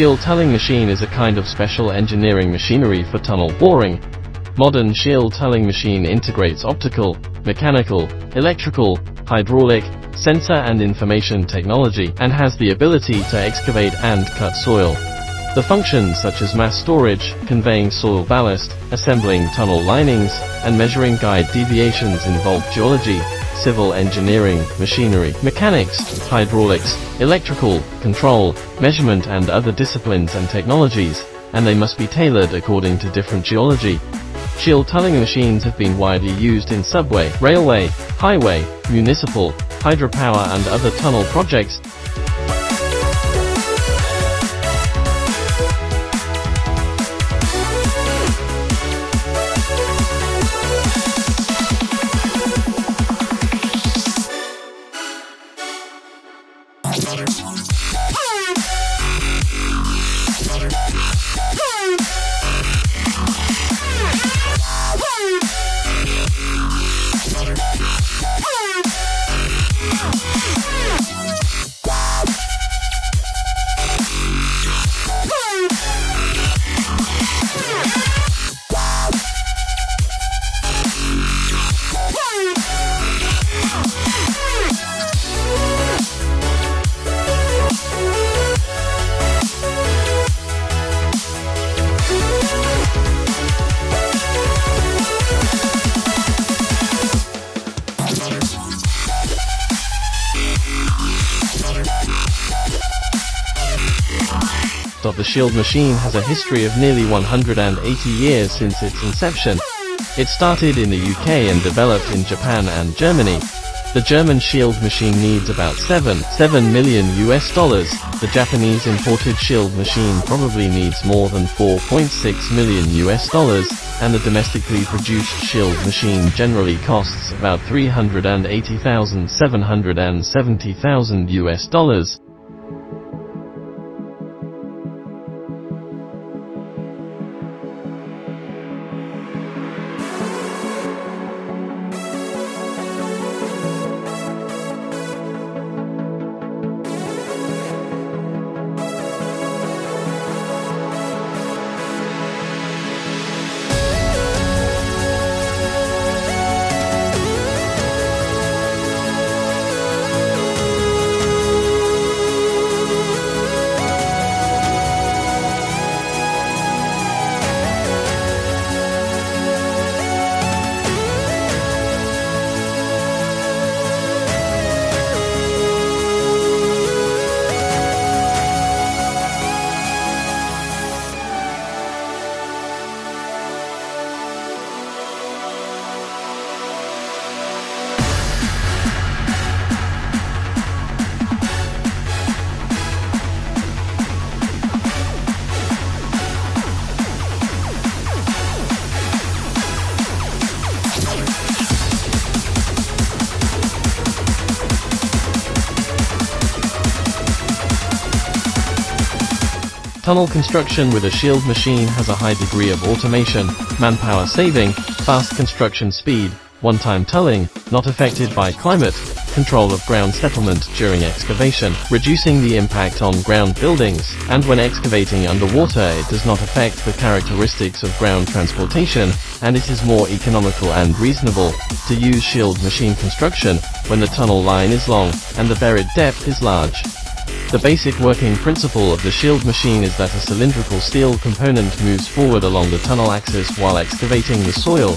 shield tunneling machine is a kind of special engineering machinery for tunnel boring. Modern shield tunneling machine integrates optical, mechanical, electrical, hydraulic, sensor and information technology and has the ability to excavate and cut soil. The functions such as mass storage, conveying soil ballast, assembling tunnel linings, and measuring guide deviations involve geology, civil engineering, machinery, mechanics, hydraulics, electrical, control, measurement and other disciplines and technologies, and they must be tailored according to different geology. Shield tunneling machines have been widely used in subway, railway, highway, municipal, hydropower and other tunnel projects. The shield machine has a history of nearly 180 years since its inception. It started in the UK and developed in Japan and Germany. The German shield machine needs about $7 million US. The Japanese imported shield machine probably needs more than $4.6 million US, and the domestically produced shield machine generally costs about $380,770,000. Tunnel construction with a shield machine has a high degree of automation, manpower saving, fast construction speed, one-time tulling, not affected by climate, control of ground settlement during excavation, reducing the impact on ground buildings, and when excavating underwater it does not affect the characteristics of ground transportation, and it is more economical and reasonable to use shield machine construction when the tunnel line is long and the buried depth is large. The basic working principle of the shield machine is that a cylindrical steel component moves forward along the tunnel axis while excavating the soil.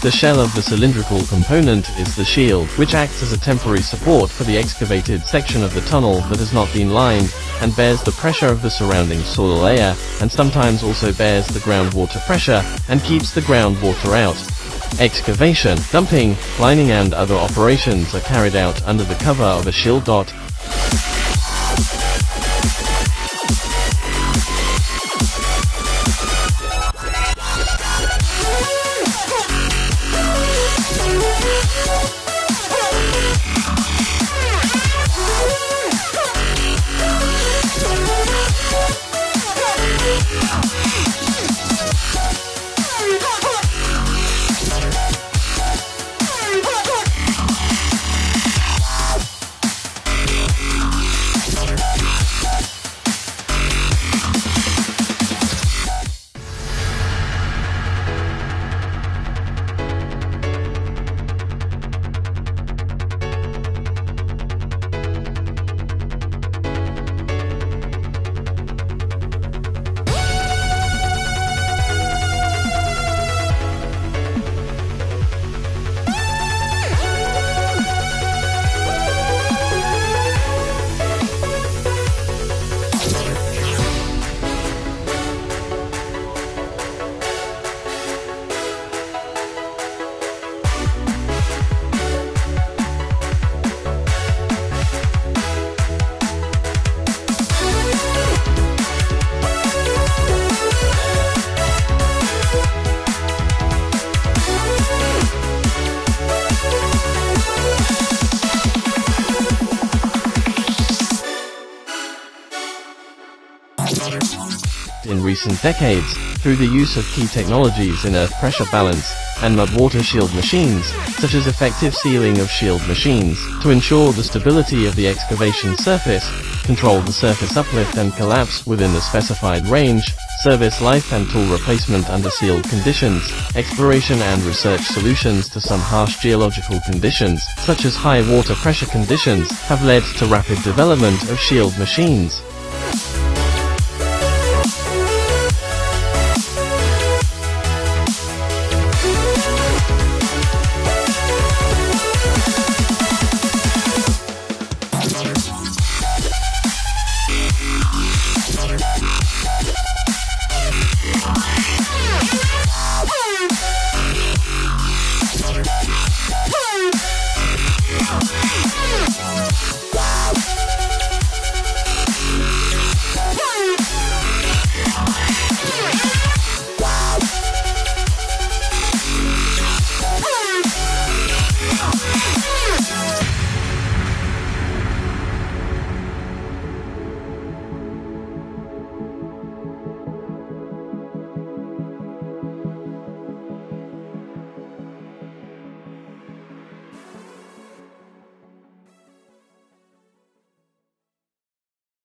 The shell of the cylindrical component is the shield, which acts as a temporary support for the excavated section of the tunnel that has not been lined, and bears the pressure of the surrounding soil layer, and sometimes also bears the groundwater pressure, and keeps the groundwater out. Excavation, dumping, lining and other operations are carried out under the cover of a shield dot. recent decades, through the use of key technologies in earth pressure balance and mud-water shield machines, such as effective sealing of shield machines, to ensure the stability of the excavation surface, control the surface uplift and collapse within the specified range, service life and tool replacement under sealed conditions, exploration and research solutions to some harsh geological conditions, such as high water pressure conditions, have led to rapid development of shield machines.